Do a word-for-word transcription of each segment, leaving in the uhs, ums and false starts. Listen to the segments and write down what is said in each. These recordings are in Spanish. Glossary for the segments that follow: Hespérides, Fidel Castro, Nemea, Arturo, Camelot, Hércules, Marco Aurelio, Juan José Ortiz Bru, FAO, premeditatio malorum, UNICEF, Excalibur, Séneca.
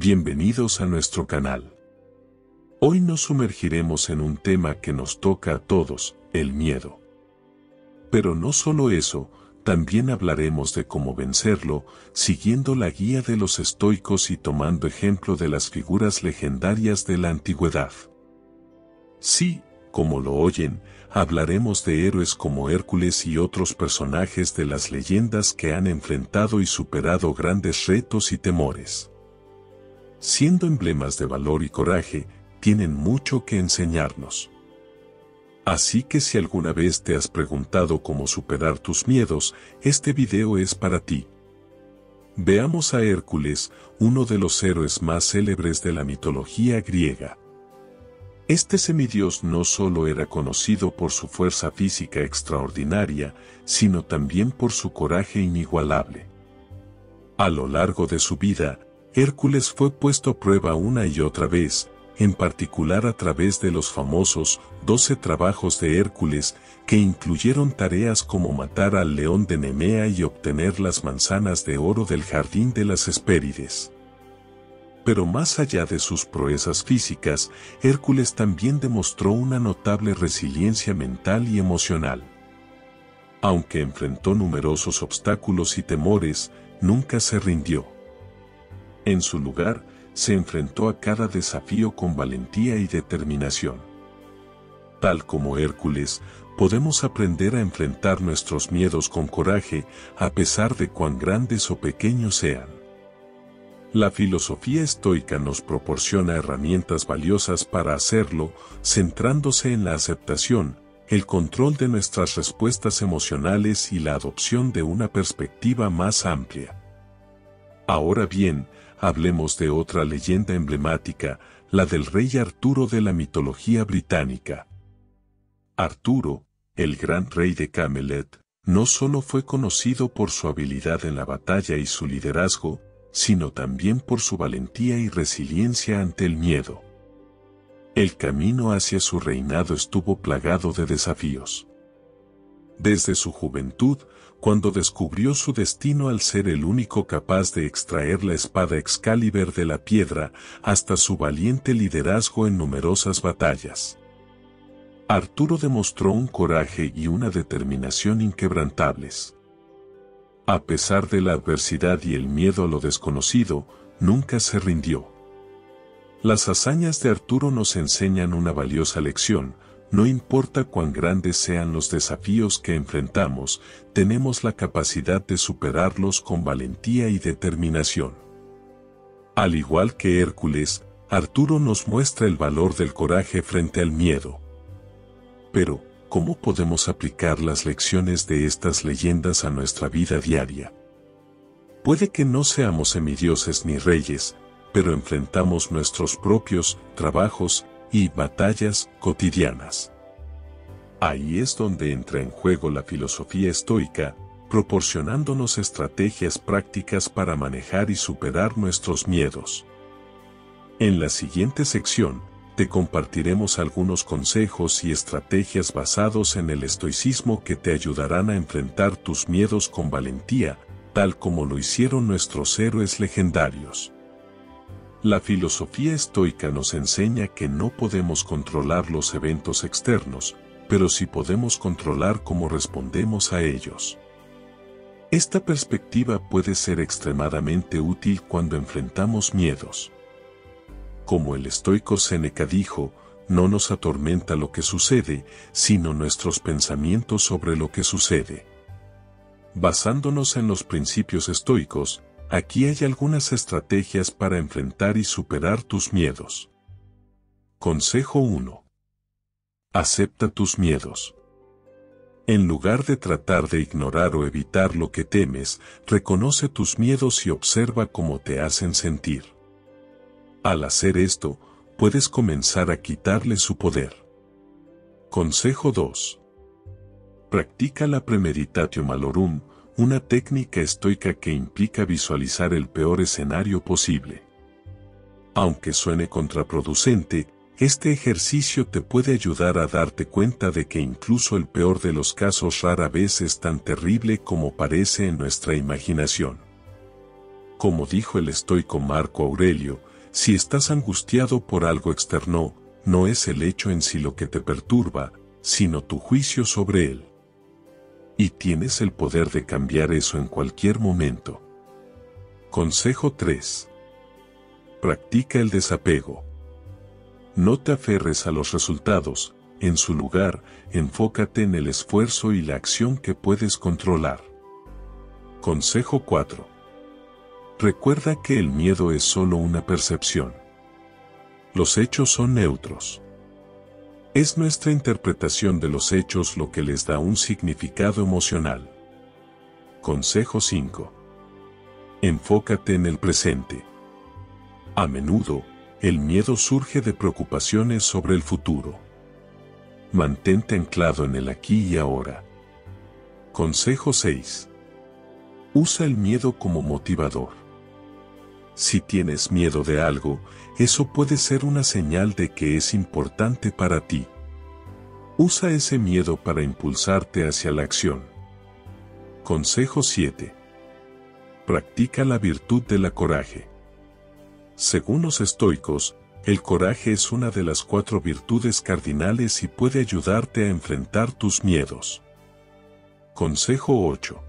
Bienvenidos a nuestro canal. Hoy nos sumergiremos en un tema que nos toca a todos, el miedo. Pero no solo eso, también hablaremos de cómo vencerlo, siguiendo la guía de los estoicos y tomando ejemplo de las figuras legendarias de la antigüedad. Sí, como lo oyen, hablaremos de héroes como Hércules y otros personajes de las leyendas que han enfrentado y superado grandes retos y temores. Siendo emblemas de valor y coraje, tienen mucho que enseñarnos. Así que si alguna vez te has preguntado cómo superar tus miedos, este video es para ti. Veamos a Hércules, uno de los héroes más célebres de la mitología griega. Este semidios no solo era conocido por su fuerza física extraordinaria, sino también por su coraje inigualable. A lo largo de su vida, Hércules fue puesto a prueba una y otra vez, en particular a través de los famosos doce trabajos de Hércules, que incluyeron tareas como matar al león de Nemea y obtener las manzanas de oro del jardín de las Hespérides. Pero más allá de sus proezas físicas, Hércules también demostró una notable resiliencia mental y emocional. Aunque enfrentó numerosos obstáculos y temores, nunca se rindió. En su lugar, se enfrentó a cada desafío con valentía y determinación. Tal como Hércules, podemos aprender a enfrentar nuestros miedos con coraje, a pesar de cuán grandes o pequeños sean. La filosofía estoica nos proporciona herramientas valiosas para hacerlo, centrándose en la aceptación, el control de nuestras respuestas emocionales y la adopción de una perspectiva más amplia. Ahora bien, hablemos de otra leyenda emblemática, la del rey Arturo de la mitología británica. Arturo, el gran rey de Camelot, no solo fue conocido por su habilidad en la batalla y su liderazgo, sino también por su valentía y resiliencia ante el miedo. El camino hacia su reinado estuvo plagado de desafíos. Desde su juventud, cuando descubrió su destino al ser el único capaz de extraer la espada Excalibur de la piedra, hasta su valiente liderazgo en numerosas batallas. Arturo demostró un coraje y una determinación inquebrantables. A pesar de la adversidad y el miedo a lo desconocido, nunca se rindió. Las hazañas de Arturo nos enseñan una valiosa lección. No importa cuán grandes sean los desafíos que enfrentamos, tenemos la capacidad de superarlos con valentía y determinación. Al igual que Hércules, Arturo nos muestra el valor del coraje frente al miedo. Pero, ¿cómo podemos aplicar las lecciones de estas leyendas a nuestra vida diaria? Puede que no seamos semidioses ni reyes, pero enfrentamos nuestros propios trabajos y batallas cotidianas. Ahí es donde entra en juego la filosofía estoica, proporcionándonos estrategias prácticas para manejar y superar nuestros miedos. En la siguiente sección, te compartiremos algunos consejos y estrategias basados en el estoicismo que te ayudarán a enfrentar tus miedos con valentía, tal como lo hicieron nuestros héroes legendarios. La filosofía estoica nos enseña que no podemos controlar los eventos externos, pero sí podemos controlar cómo respondemos a ellos. Esta perspectiva puede ser extremadamente útil cuando enfrentamos miedos. Como el estoico Séneca dijo, no nos atormenta lo que sucede, sino nuestros pensamientos sobre lo que sucede. Basándonos en los principios estoicos, aquí hay algunas estrategias para enfrentar y superar tus miedos. Consejo uno. Acepta tus miedos. En lugar de tratar de ignorar o evitar lo que temes, reconoce tus miedos y observa cómo te hacen sentir. Al hacer esto, puedes comenzar a quitarle su poder. Consejo dos. Practica la premeditatio malorum, una técnica estoica que implica visualizar el peor escenario posible. Aunque suene contraproducente, este ejercicio te puede ayudar a darte cuenta de que incluso el peor de los casos rara vez es tan terrible como parece en nuestra imaginación. como dijo el estoico Marco Aurelio, si estás angustiado por algo externo, no es el hecho en sí lo que te perturba, sino tu juicio sobre él. Y tienes el poder de cambiar eso en cualquier momento. Consejo tres. Practica el desapego. No te aferres a los resultados, en su lugar, enfócate en el esfuerzo y la acción que puedes controlar. Consejo cuatro. Recuerda que el miedo es solo una percepción. Los hechos son neutros. Es nuestra interpretación de los hechos lo que les da un significado emocional. Consejo cinco. Enfócate en el presente. A menudo, el miedo surge de preocupaciones sobre el futuro. Mantente anclado en el aquí y ahora. Consejo seis. Usa el miedo como motivador. Si tienes miedo de algo, eso puede ser una señal de que es importante para ti. Usa ese miedo para impulsarte hacia la acción. Consejo siete. Practica la virtud del coraje. Según los estoicos, el coraje es una de las cuatro virtudes cardinales y puede ayudarte a enfrentar tus miedos. Consejo ocho.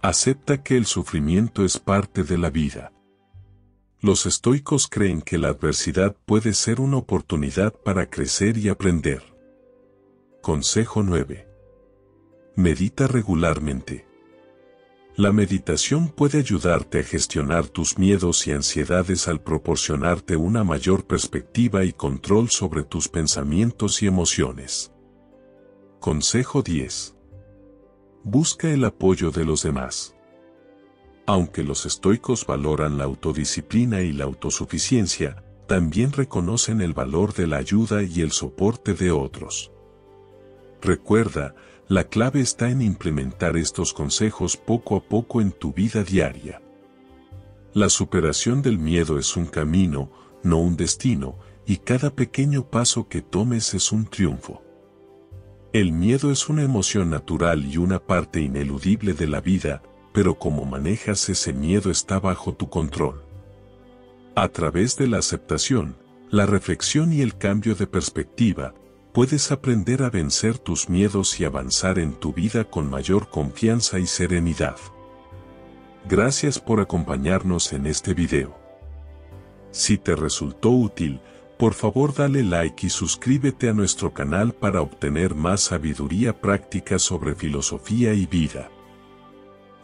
Acepta que el sufrimiento es parte de la vida. Los estoicos creen que la adversidad puede ser una oportunidad para crecer y aprender. Consejo nueve. Medita regularmente. La meditación puede ayudarte a gestionar tus miedos y ansiedades al proporcionarte una mayor perspectiva y control sobre tus pensamientos y emociones. Consejo diez. Busca el apoyo de los demás. Aunque los estoicos valoran la autodisciplina y la autosuficiencia, también reconocen el valor de la ayuda y el soporte de otros. Recuerda, la clave está en implementar estos consejos poco a poco en tu vida diaria. La superación del miedo es un camino, no un destino, y cada pequeño paso que tomes es un triunfo. El miedo es una emoción natural y una parte ineludible de la vida, pero cómo manejas ese miedo está bajo tu control. A través de la aceptación, la reflexión y el cambio de perspectiva, puedes aprender a vencer tus miedos y avanzar en tu vida con mayor confianza y serenidad. Gracias por acompañarnos en este video. Si te resultó útil, por favor dale like y suscríbete a nuestro canal para obtener más sabiduría práctica sobre filosofía y vida.